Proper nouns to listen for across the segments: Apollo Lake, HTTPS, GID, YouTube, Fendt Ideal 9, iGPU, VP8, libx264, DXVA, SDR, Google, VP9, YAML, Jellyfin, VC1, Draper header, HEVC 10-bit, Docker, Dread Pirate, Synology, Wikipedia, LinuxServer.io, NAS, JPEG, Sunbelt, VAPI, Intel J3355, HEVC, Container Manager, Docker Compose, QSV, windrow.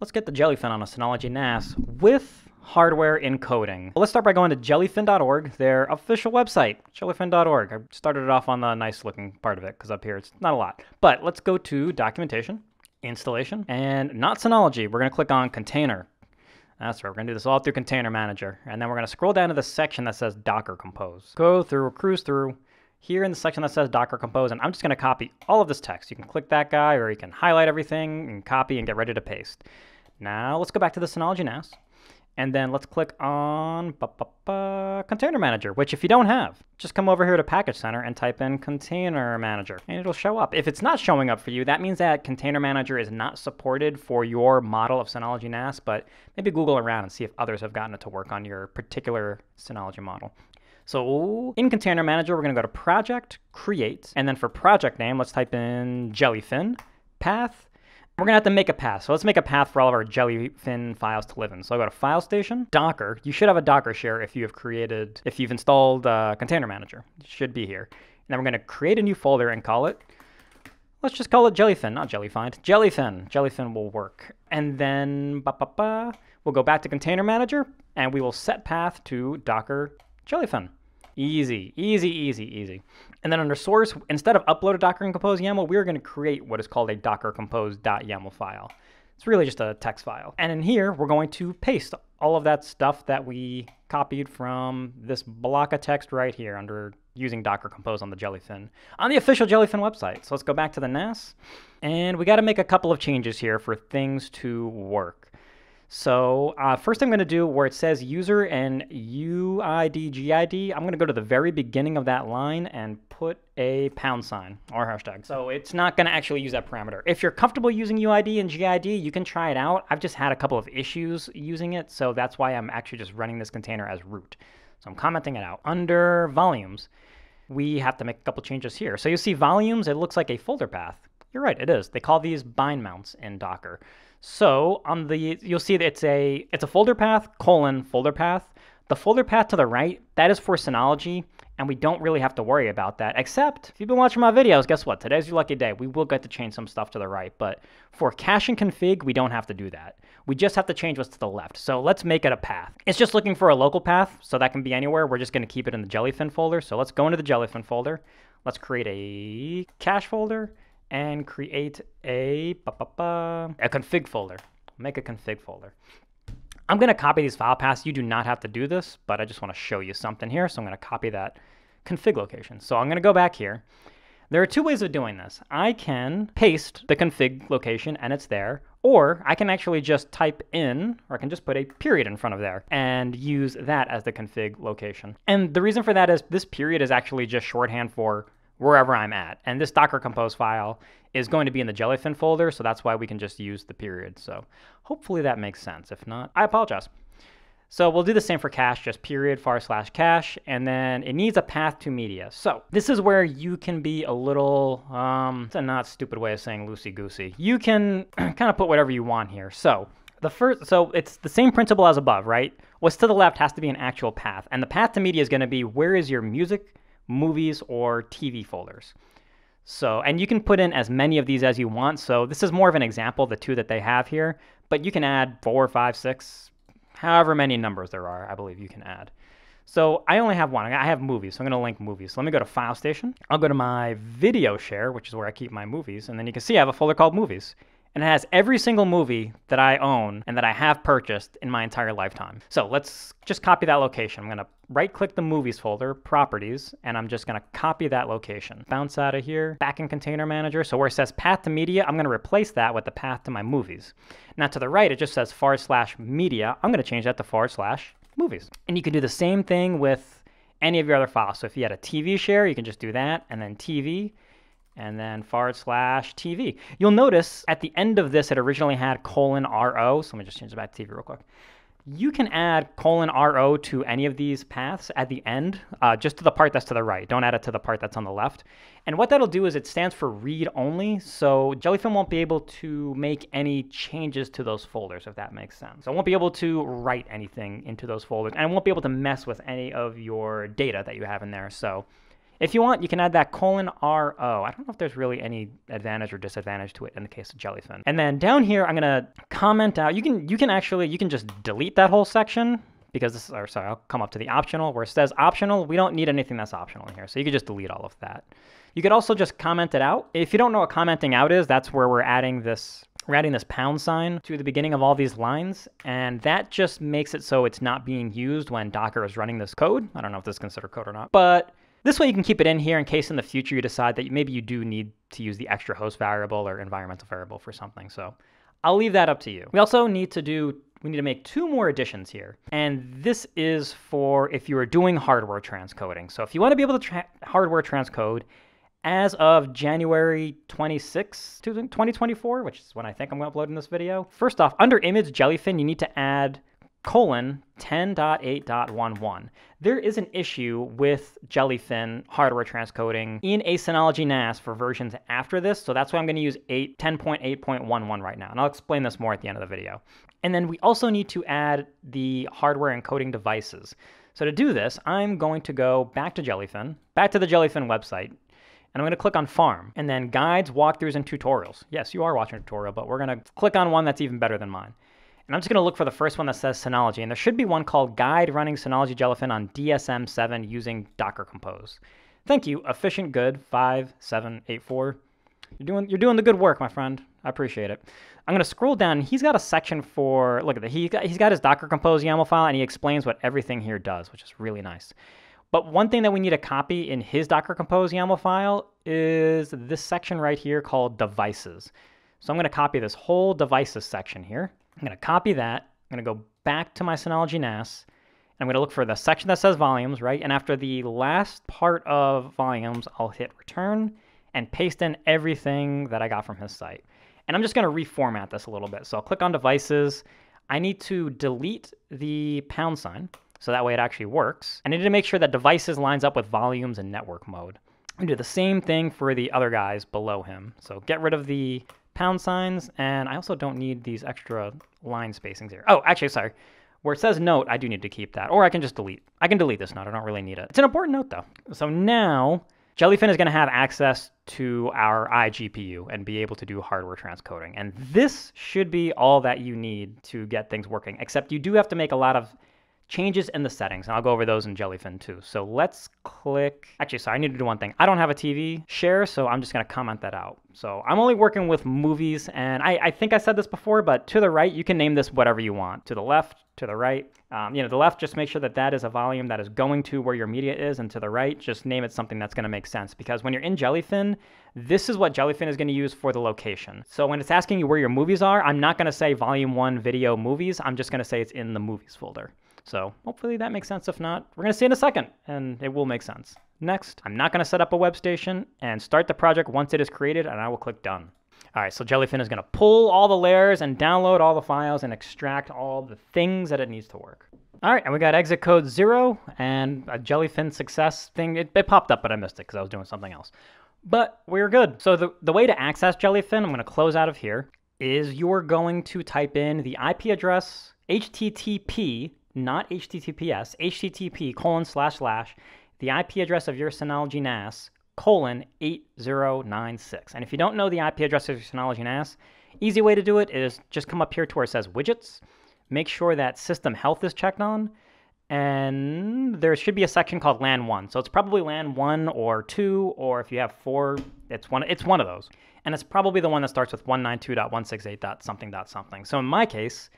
Let's get the Jellyfin on a Synology NAS with hardware encoding. Well, let's start by going to jellyfin.org, their official website, jellyfin.org. I started it off on the nice looking part of it because up here it's not a lot. But let's go to documentation, installation, and not Synology. We're going to click on container. That's right, we're going to do this all through Container Manager. And then we're going to scroll down to the section that says Docker Compose. Go through, cruise through. Here in the section that says Docker Compose, and I'm just going to copy all of this text. You can click that guy, or you can highlight everything and copy and get ready to paste. Now let's go back to the Synology NAS, and then let's click on Container Manager, which if you don't have, just come over here to Package Center and type in Container Manager, and it'll show up. If it's not showing up for you, that means that Container Manager is not supported for your model of Synology NAS, but maybe Google around and see if others have gotten it to work on your particular Synology model. So in Container Manager, we're going to go to Project, Create, and then for project name, let's type in Jellyfin, Path. We're going to have to make a path. So let's make a path for all of our Jellyfin files to live in. So I go to File Station, Docker. You should have a Docker share if you have created, if you've installed Container Manager. It should be here. And then we're going to create a new folder and call it, let's just call it Jellyfin, not Jellyfind. Jellyfin. Jellyfin will work. And then we'll go back to Container Manager, and we will set path to Docker Jellyfin. Easy, easy, easy, easy. And then under source, instead of upload a Docker and Compose YAML, we're going to create what is called a docker-compose.yaml file. It's really just a text file. And in here, we're going to paste all of that stuff that we copied from this block of text right here under using Docker Compose on the Jellyfin, on the official Jellyfin website. So let's go back to the NAS. And we got to make a couple of changes here for things to work. So first I'm going to do where it says user and UID, GID, I'm going to go to the very beginning of that line and put a $# or hashtag. So it's not going to actually use that parameter. If you're comfortable using UID and GID, you can try it out. I've just had a couple of issues using it, so that's why I'm actually just running this container as root. So I'm commenting it out. Under volumes, we have to make a couple changes here. So you see volumes, it looks like a folder path. You're right, it is. They call these bind mounts in Docker. So on the, you'll see that it's a folder path, folder path. The folder path to the right, that is for Synology, and we don't really have to worry about that, except if you've been watching my videos, guess what? Today's your lucky day. We will get to change some stuff to the right, but for cache and config, we don't have to do that. We just have to change what's to the left. So let's make it a path. It's just looking for a local path, so that can be anywhere. We're just going to keep it in the Jellyfin folder. So let's go into the Jellyfin folder. Let's create a cache folder and create a config folder. Make a config folder. I'm going to copy these file paths. You do not have to do this, but I just want to show you something here. So I'm going to copy that config location. So I'm going to go back here. There are two ways of doing this. I can paste the config location and it's there, or I can actually just type in, or I can just put a period in front of there and use that as the config location. And the reason for that is this period is actually just shorthand for wherever I'm at. And this Docker Compose file is going to be in the Jellyfin folder, so that's why we can just use the period. So hopefully that makes sense. If not, I apologize. So we'll do the same for cache, just period /cache, and then it needs a path to media. So this is where you can be a little, it's a not stupid way of saying loosey-goosey. You can kind of put whatever you want here. So it's the same principle as above, right? What's to the left has to be an actual path, and the path to media is going to be where is your music, movies, or TV folders. So, and you can put in as many of these as you want. So this is more of an example, the two that they have here, but you can add 4, 5, 6, however many numbers there are, I believe you can add. So I only have one, I have movies, so I'm gonna link movies. So let me go to File Station. I'll go to my video share, which is where I keep my movies. And then you can see I have a folder called movies. And it has every single movie that I own and that I have purchased in my entire lifetime. So let's just copy that location. I'm going to right-click the movies folder, properties, and I'm just going to copy that location. Bounce out of here, back in Container Manager. So where it says path to media, I'm going to replace that with the path to my movies. Now to the right, it just says /media. I'm going to change that to /movies. And you can do the same thing with any of your other files. So if you had a TV share, you can just do that, and then TV, and then /TV. You'll notice at the end of this, it originally had $RO. So let me just change it back to TV real quick. You can add $RO to any of these paths at the end, just to the part that's to the right. Don't add it to the part that's on the left. And what that'll do is it stands for read only. So Jellyfin won't be able to make any changes to those folders, if that makes sense. So it won't be able to write anything into those folders, and it won't be able to mess with any of your data that you have in there. So If you want, you can add that $RO. I don't know if there's really any advantage or disadvantage to it in the case of Jellyfin. And then down here, I'm gonna comment out. You can just delete that whole section, because this is, or sorry, I'll come up to the optional where it says optional. We don't need anything that's optional in here. So you could just delete all of that. You could also just comment it out. If you don't know what commenting out is, that's where we're adding this # to the beginning of all these lines, and that just makes it so it's not being used when Docker is running this code. I don't know if this is considered code or not, but this way you can keep it in here in case in the future you decide that maybe you do need to use the extra host variable or environmental variable for something. So I'll leave that up to you. We also need to make 2 more additions here. And this is for if you are doing hardware transcoding. So if you want to be able to hardware transcode, as of January 26, 2024, which is when I think I'm going to upload in this video. First off, under image Jellyfin, you need to add :10.8.11. There is an issue with Jellyfin hardware transcoding in a Synology NAS for versions after this, so that's why I'm going to use 10.8.11 right now, and I'll explain this more at the end of the video. And then we also need to add the hardware encoding devices. So to do this, I'm going to go back to Jellyfin, back to the Jellyfin website, and I'm going to click on Farm, and then Guides, Walkthroughs, and Tutorials. Yes, you are watching a tutorial, but we're going to click on one that's even better than mine. And I'm just going to look for the first one that says Synology, and there should be one called Guide Running Synology Jellyfin on DSM 7 using Docker Compose. Thank you, Efficient Good 5784. You're doing the good work, my friend. I appreciate it. I'm going to scroll down. He's got a section for, look at that, he's got his Docker Compose YAML file, and he explains what everything here does, which is really nice. But one thing that we need to copy in his Docker Compose YAML file is this section right here called Devices. So I'm going to copy this whole Devices section here. I'm going to copy that. I'm going to go back to my Synology NAS. I'm going to look for the section that says Volumes, right? And after the last part of Volumes, I'll hit Return and paste in everything that I got from his site. And I'm just going to reformat this a little bit. So I'll click on Devices. I need to delete the #, so that way it actually works. I need to make sure that Devices lines up with Volumes and network mode. I'm gonna do the same thing for the other guys below him. So get rid of the #, and I also don't need these extra line spacings here. Oh, actually, sorry. Where it says note, I do need to keep that, or I can just delete. I can delete this note, I don't really need it. It's an important note though. So now, Jellyfin is gonna have access to our iGPU and be able to do hardware transcoding. And this should be all that you need to get things working, except you do have to make a lot of changes in the settings, and I'll go over those in Jellyfin too. So let's click, actually, sorry, I need to do one thing. I don't have a TV share, so I'm just gonna comment that out. So I'm only working with movies, and I think I said this before, but to the right, you can name this whatever you want. To the left, to the right. You know, the left, just make sure that that is a volume that is going to where your media is, and to the right, just name it something that's gonna make sense, because when you're in Jellyfin, this is what Jellyfin is gonna use for the location. So when it's asking you where your movies are, I'm not gonna say Volume 1 video movies, I'm just gonna say it's in the movies folder. So hopefully that makes sense. If not, we're going to see in a second, and it will make sense. Next, I'm not going to set up a web station and start the project once it is created, and I will click Done. All right, so Jellyfin is going to pull all the layers and download all the files and extract all the things that it needs to work. All right, and we got exit code 0 and a Jellyfin success thing. It popped up, but I missed it because I was doing something else. But we're good. So the way to access Jellyfin, I'm going to close out of here, is you're going to type in the IP address, HTTP, not HTTPS, HTTP :/ the IP address of your Synology NAS :8096. And if you don't know the IP address of your Synology NAS, easy way to do it is just come up here to where it says widgets, make sure that system health is checked on, and there should be a section called LAN 1. So it's probably LAN 1 or 2, or if you have 4, it's one of those. And it's probably the one that starts with 192.168.something.something. So in my case,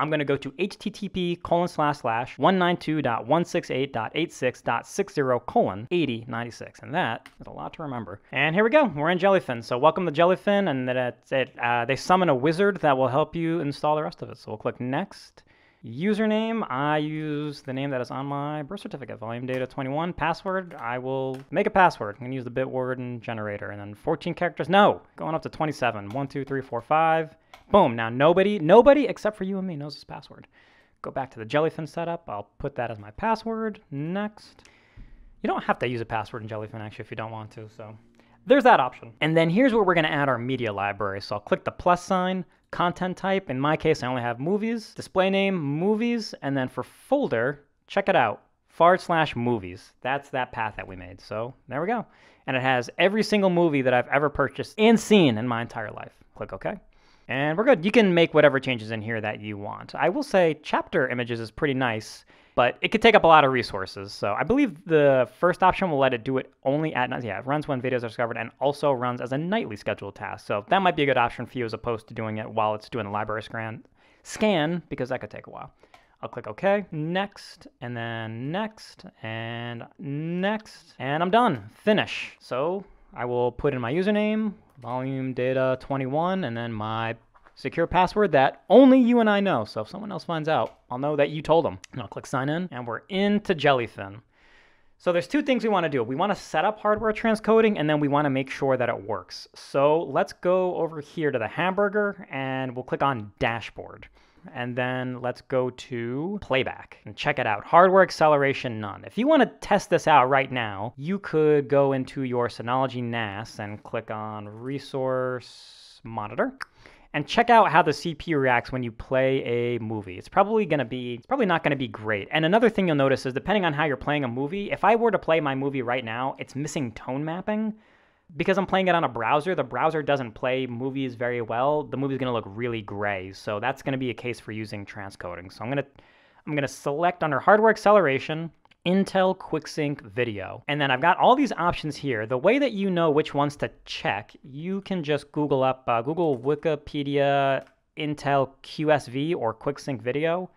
I'm going to go to HTTP :/ 192.168.86.60:8096, and that is a lot to remember. And here we go. We're in Jellyfin. So welcome to Jellyfin, and that's it. They summon a wizard that will help you install the rest of it. So we'll click Next. Username, I use the name that is on my birth certificate, VolumeData21. Password, I will make a password. I'm going to use the bit word and generator, and then 14 characters. No, going up to 27. 1, 2, 3, 4, 5. Boom, now nobody except for you and me knows this password. Go back to the Jellyfin setup. I'll put that as my password. Next. You don't have to use a password in Jellyfin, actually, if you don't want to, so there's that option. And then here's where we're going to add our media library. So I'll click the +, content type. In my case, I only have movies, display name, movies, and then for folder, check it out. /movies. That's that path that we made. So there we go. And it has every single movie that I've ever purchased and seen in my entire life. Click OK. And we're good. You can make whatever changes in here that you want. I will say chapter images is pretty nice, but it could take up a lot of resources. So I believe the first option will let it do it only at night. Yeah, it runs when videos are discovered and also runs as a nightly scheduled task. So that might be a good option for you as opposed to doing it while it's doing the library scan because that could take a while. I'll click OK, next, and then next, and next, and I'm done. Finish. So I will put in my username, VolumeData21, and then my secure password that only you and I know. So if someone else finds out, I'll know that you told them. And I'll click sign in, and we're into Jellyfin. So there's two things we want to do. We want to set up hardware transcoding, and then we want to make sure that it works. So let's go over here to the hamburger, and we'll click on dashboard. And then let's go to playback and check it out. Hardware acceleration, none. If you want to test this out right now, you could go into your Synology NAS and click on resource monitor. And check out how the CPU reacts when you play a movie. It's probably not going to be great. And another thing you'll notice is depending on how you're playing a movie, if I were to play my movie right now, it's missing tone mapping. Because I'm playing it on a browser, the browser doesn't play movies very well. The movie's going to look really gray. So that's going to be a case for using transcoding. So I'm going to select under hardware acceleration, Intel QuickSync Video. And then I've got all these options here. The way that you know which ones to check, you can just Google up, Google Wikipedia, Intel QSV or QuickSync Video.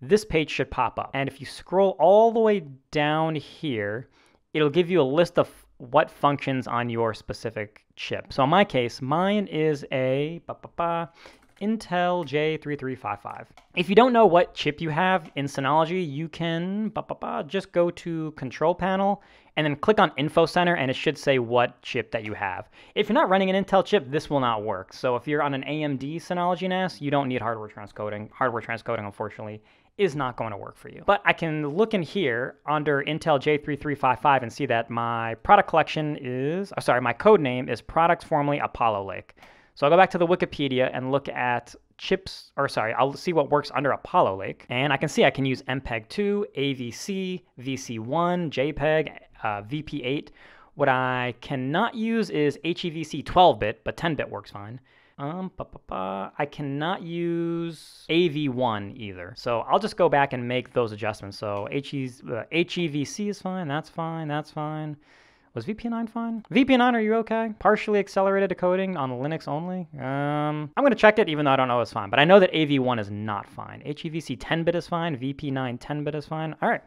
This page should pop up. And if you scroll all the way down here, it'll give you a list of what functions on your specific chip. So in my case, mine is a Intel J3355. If you don't know what chip you have in Synology, you can just go to Control Panel and then click on Info Center, and it should say what chip that you have. If you're not running an Intel chip, this will not work. So if you're on an AMD Synology NAS, you don't need hardware transcoding. Hardware transcoding, unfortunately, is not going to work for you. But I can look in here under Intel J3355 and see that my product collection is, my code name is product formerly Apollo Lake. So I'll go back to the Wikipedia and look at chips, I'll see what works under Apollo Lake. And I can see I can use MPEG-2, AVC, VC1, JPEG, VP8. What I cannot use is HEVC 12-bit, but 10-bit works fine. I cannot use AV1 either. So I'll just go back and make those adjustments. So HEVC is fine, that's fine, that's fine. Was VP9 fine? VP9, are you okay? Partially accelerated decoding on Linux only? I'm gonna check it even though I don't know it's fine, but I know that AV1 is not fine. HEVC 10-bit is fine, VP9 10-bit is fine, all right.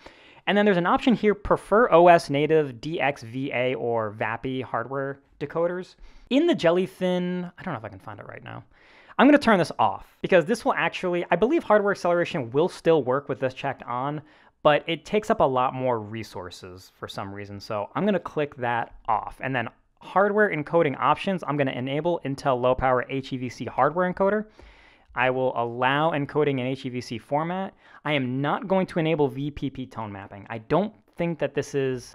And then there's an option here, prefer OS native DXVA or VAPI hardware decoders. In the Jellyfin, I don't know if I can find it right now. I'm gonna turn this off because this will actually, I believe hardware acceleration will still work with this checked on, but it takes up a lot more resources for some reason. So I'm gonna click that off. And then hardware encoding options, I'm gonna enable Intel low power HEVC hardware encoder. I will allow encoding in HEVC format. I am not going to enable VPP tone mapping. I don't think this is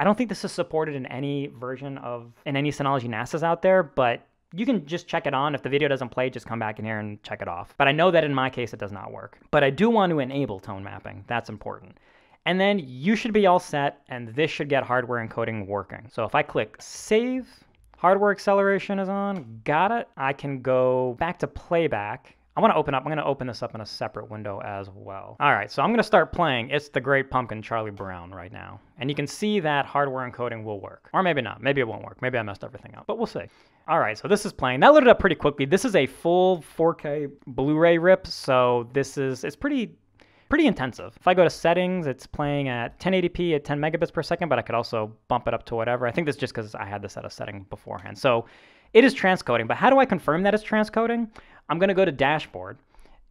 supported in any version of, in any Synology NASs out there, but you can just check it on. If the video doesn't play, just come back in here and check it off. But I know that in my case, it does not work. But I do want to enable tone mapping, that's important. And then you should be all set, and this should get hardware encoding working. So if I click save, hardware acceleration is on, got it. I can go back to playback. I'm gonna open this up in a separate window as well. All right, so I'm gonna start playing It's the Great Pumpkin, Charlie Brown right now. And you can see that hardware encoding will work. Or maybe not, maybe it won't work. Maybe I messed everything up, but we'll see. All right, so this is playing. That loaded up pretty quickly. This is a full 4K Blu-ray rip, so it's pretty intensive. If I go to settings, it's playing at 1080p at 10 megabits per second, but I could also bump it up to whatever. I think that's just because I had this at a setting beforehand. So it is transcoding, but how do I confirm that it's transcoding? I'm gonna go to dashboard,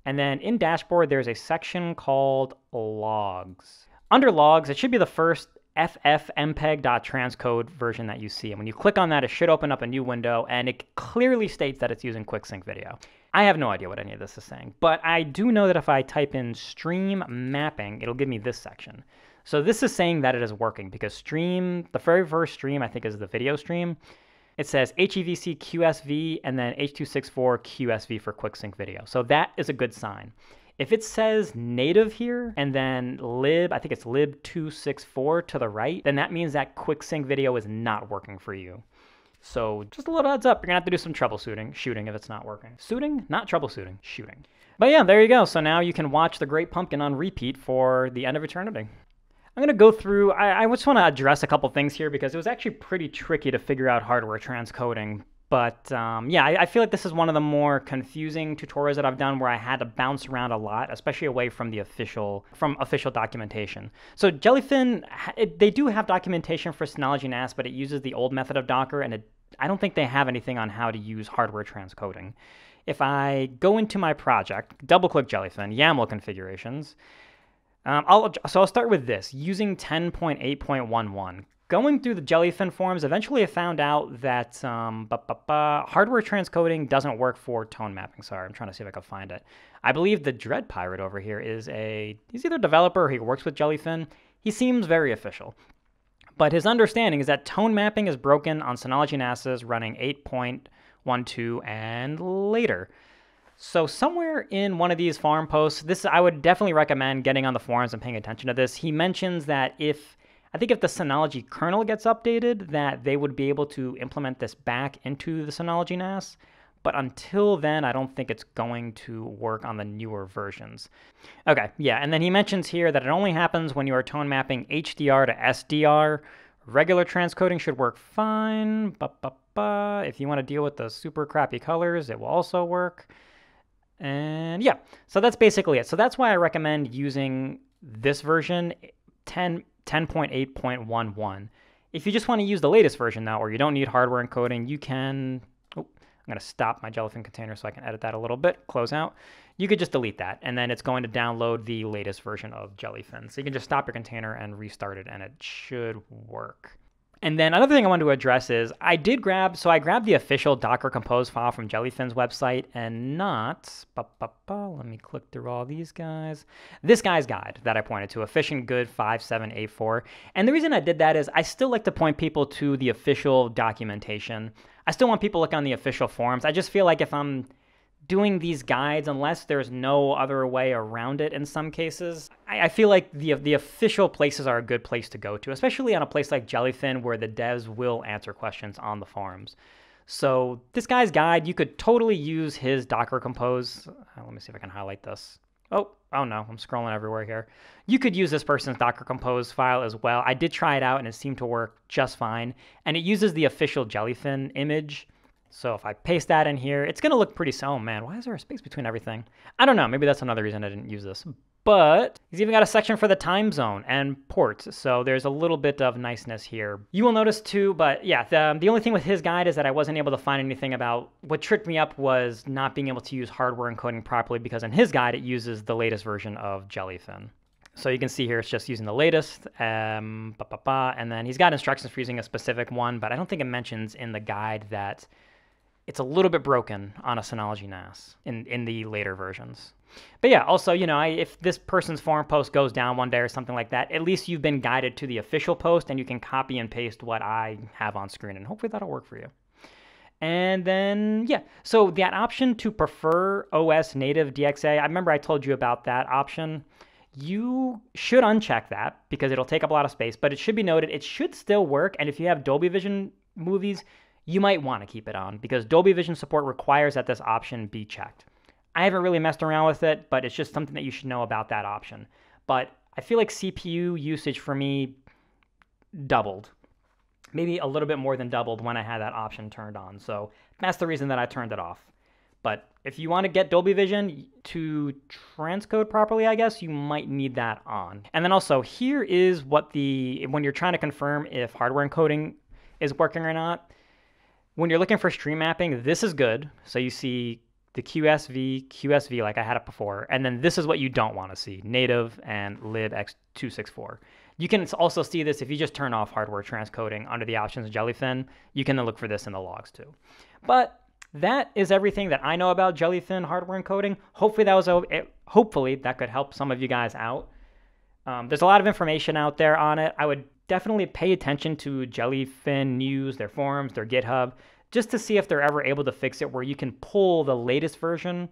and then in dashboard, there's a section called logs. Under logs, it should be the first ffmpeg.transcode version that you see. And when you click on that, it should open up a new window, and it clearly states that it's using QuickSync Video. I have no idea what any of this is saying, but I do know that if I type in stream mapping, it'll give me this section. So this is saying that it is working because stream, the very first stream I think is the video stream. It says HEVC QSV and then H.264 QSV for QuickSync Video. So that is a good sign. If it says native here and then lib, I think it's lib264 to the right, then that means that QuickSync video is not working for you. So just a little heads up, you're gonna have to do some troubleshooting if it's not working. Shooting, not troubleshooting, shooting. But yeah, there you go. So now you can watch The Great Pumpkin on repeat for the end of eternity. I'm gonna go through, I just wanna address a couple things here because it was actually pretty tricky to figure out hardware transcoding. But yeah, I feel like this is one of the more confusing tutorials that I've done where I had to bounce around a lot, especially away from the official documentation. So Jellyfin, they do have documentation for Synology NAS, but it uses the old method of Docker, and I don't think they have anything on how to use hardware transcoding. If I go into my project, double-click Jellyfin, YAML configurations, so I'll start with this, using 10.8.11. Going through the Jellyfin forums, eventually I found out that hardware transcoding doesn't work for tone mapping. Sorry, I'm trying to see if I can find it. I believe the Dread Pirate over here is he's either a developer or he works with Jellyfin. He seems very official. But his understanding is that tone mapping is broken on Synology NASs running 8.12 and later. So somewhere in one of these forum posts, I would definitely recommend getting on the forums and paying attention to this. He mentions that if the Synology kernel gets updated, that they would be able to implement this back into the Synology NAS. But until then, I don't think it's going to work on the newer versions. Okay, yeah, and then he mentions here that it only happens when you are tone mapping HDR to SDR. Regular transcoding should work fine. If you want to deal with the super crappy colors, it will also work. And yeah, so that's basically it. So that's why I recommend using this version, 10.8.11. If you just want to use the latest version now, or you don't need hardware encoding, you can, oh, I'm going to stop my Jellyfin container so I can edit that a little bit, close out. You could just delete that, and then it's going to download the latest version of Jellyfin. So you can just stop your container and restart it, and it should work. And then another thing I wanted to address is I grabbed the official Docker Compose file from Jellyfin's website and not, let me click through all these guys, this guy's guide that I pointed to, Efficient Good 5784. And the reason I did that is I still like to point people to the official documentation. I still want people to look on the official forums. I just feel like if I'm doing these guides, unless there's no other way around it in some cases, I feel like the official places are a good place to go to, especially on a place like Jellyfin where the devs will answer questions on the forums. So this guy's guide, you could totally use his Docker Compose. Let me see if I can highlight this. Oh no, I'm scrolling everywhere here. You could use this person's Docker Compose file as well. I did try it out and it seemed to work just fine. And it uses the official Jellyfin image. So if I paste that in here, it's going to look pretty similar. Oh man, why is there a space between everything? I don't know. Maybe that's another reason I didn't use this. But he's even got a section for the time zone and ports. So there's a little bit of niceness here. You will notice too, but yeah, the only thing with his guide is that I wasn't able to find anything about, what tripped me up was not being able to use hardware encoding properly because in his guide, it uses the latest version of Jellyfin. So you can see here, it's just using the latest, and then he's got instructions for using a specific one, but I don't think it mentions in the guide that it's a little bit broken on a Synology NAS in the later versions. But yeah, also, you know, if this person's forum post goes down one day or something like that, at least you've been guided to the official post and you can copy and paste what I have on screen, and hopefully that'll work for you. And then, yeah, so that option to prefer OS native DXA, I remember I told you about that option. You should uncheck that because it'll take up a lot of space, but it should be noted, it should still work, and if you have Dolby Vision movies, you might want to keep it on because Dolby Vision support requires that this option be checked. I haven't really messed around with it, but it's just something that you should know about that option. But I feel like CPU usage for me doubled, maybe a little bit more than doubled when I had that option turned on. So that's the reason that I turned it off. But if you want to get Dolby Vision to transcode properly, I guess you might need that on. And then also here is what when you're trying to confirm if hardware encoding is working or not, when you're looking for stream mapping, this is good. So you see the QSV like I had it before, and then this is what you don't want to see, native and libx264. You can also see this if you just turn off hardware transcoding under the options of Jellyfin. You can look for this in the logs too. But that is everything that I know about Jellyfin hardware encoding. Hopefully that was hopefully that could help some of you guys out. There's a lot of information out there on it. I would definitely pay attention to Jellyfin news, their forums, their GitHub, just to see if they're ever able to fix it where you can pull the latest version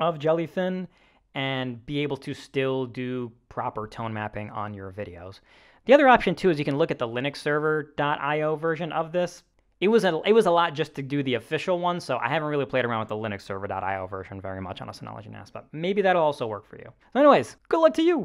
of Jellyfin and be able to still do proper tone mapping on your videos. The other option too is you can look at the LinuxServer.io version of this. It was a lot just to do the official one, so I haven't really played around with the LinuxServer.io version very much on a Synology NAS, but maybe that'll also work for you. Anyways, good luck to you!